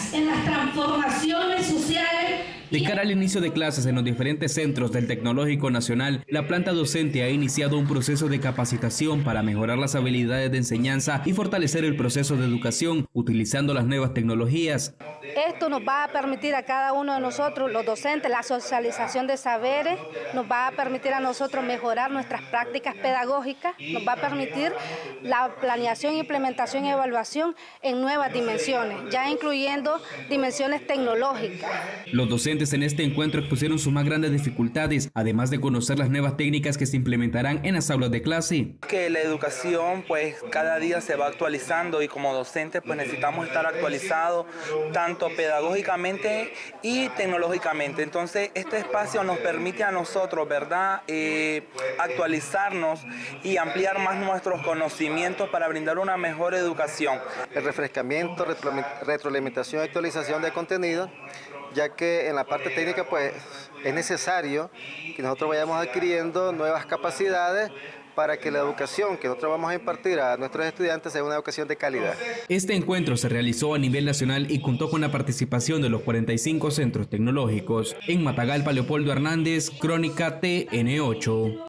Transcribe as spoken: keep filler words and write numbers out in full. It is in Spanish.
políticas, en las transformaciones sociales. De cara al inicio de clases en los diferentes centros del Tecnológico Nacional, la planta docente ha iniciado un proceso de capacitación para mejorar las habilidades de enseñanza y fortalecer el proceso de educación utilizando las nuevas tecnologías. Esto nos va a permitir a cada uno de nosotros, los docentes, la socialización de saberes, nos va a permitir a nosotros mejorar nuestras prácticas pedagógicas, nos va a permitir la planeación, implementación y evaluación en nuevas dimensiones, ya incluyendo dimensiones tecnológicas. Los docentes en este encuentro expusieron sus más grandes dificultades, además de conocer las nuevas técnicas que se implementarán en las aulas de clase. Que la educación pues cada día se va actualizando y como docentes pues necesitamos estar actualizados tanto pedagógicamente y tecnológicamente. Entonces este espacio nos permite a nosotros, ¿verdad?, eh, actualizarnos y ampliar más nuestros conocimientos para brindar una mejor educación. El refrescamiento, retroalimentación y actualización de contenido, ya que en la parte técnica pues es necesario que nosotros vayamos adquiriendo nuevas capacidades para que la educación que nosotros vamos a impartir a nuestros estudiantes sea una educación de calidad. Este encuentro se realizó a nivel nacional y contó con la participación de los cuarenta y cinco centros tecnológicos. En Matagalpa, Leopoldo Hernández, Crónica T N ocho.